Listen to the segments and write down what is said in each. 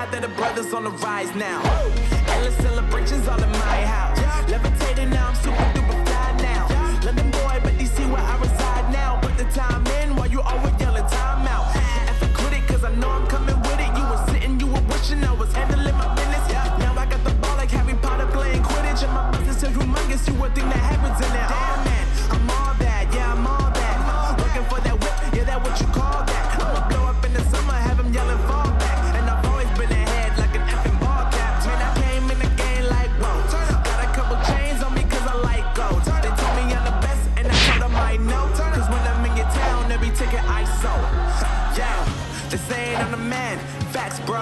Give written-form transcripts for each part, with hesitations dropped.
proud that the brother's on the rise now. Endless celebrations all in my house. Levitating now, I'm super duper fly now. London boy, but DC where I reside now. Put the time in while you always yelling time out. If I quit it, cause I know I'm coming with it. You were sitting, you were wishing I was handling my business. Now I got the ball like Harry Potter playing Quidditch. And my business is humongous, you would think that happens in that. Damn man, I'm all that, yeah, I'm all that. Looking for that whip, yeah, that what you call that. I'ma blow up in the summer, have him yelling fall back. And I've always been ahead like an effing ball cap. Man, I came in the game like, whoa. Got a couple chains on me cause I like gold. They told me I'm the best and I told them I know. Cause when I'm in your town, every ticket I sold. Yeah, they saying I'm the man. Facts, bro.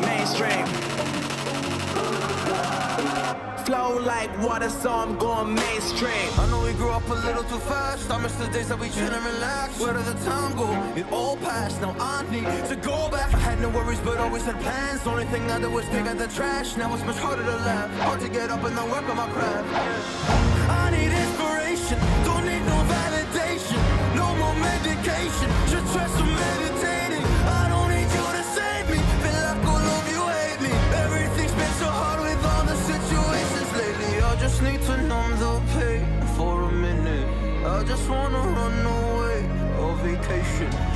Mainstream. Flow like water, so I'm going mainstream. I know we grew up a little too fast. I miss the days that we shouldn't relax. Where did the time go? It all passed. Now I need to go back. I had no worries, but always had plans. Only thing I did was pick at the trash. Now it's much harder to laugh. Hard to get up and not work on my craft. I need inspiration. Don't need no validation. No more medication. Just try some meditating. I don't need you to save me. Feel like all of you hate me. Everything's been so hard with all the situations. I just need to numb the pain for a minute. I just wanna run away on vacation.